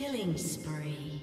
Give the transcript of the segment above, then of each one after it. Killing spree.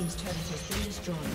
Team's turret has been destroyed.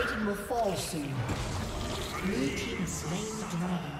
Satan will fall soon. Blue team slain the dragon.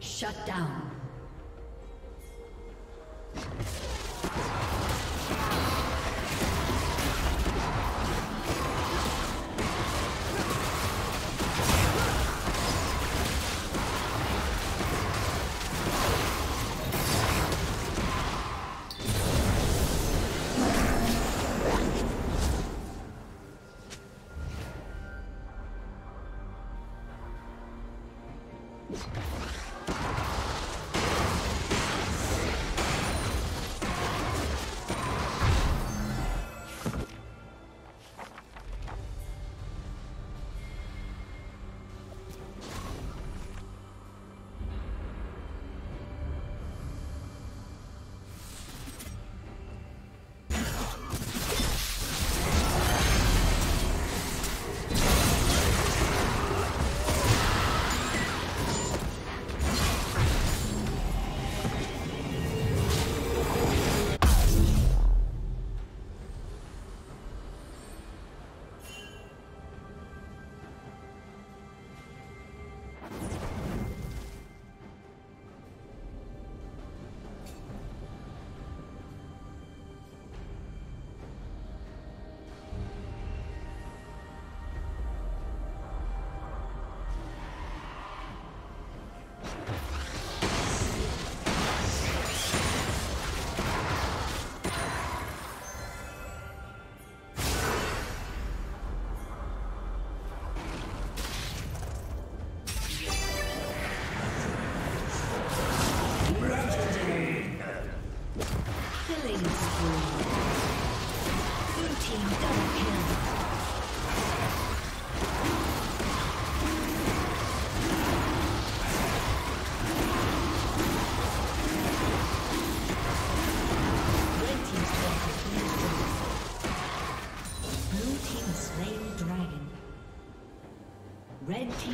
Shut down.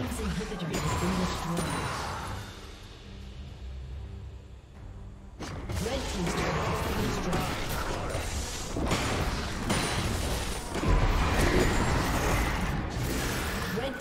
team's inhibitor has been destroyed. Red team's turret has been destroyed. Red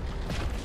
destroyed.